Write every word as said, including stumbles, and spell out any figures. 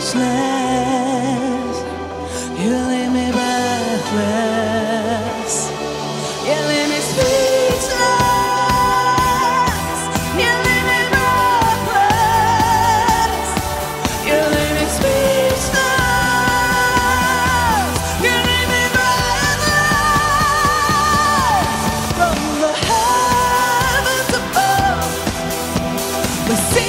speechless. You leave me breathless. You leave me speechless. You leave me breathless. You leave me speechless. You leave me breathless. From the heavens above, we see.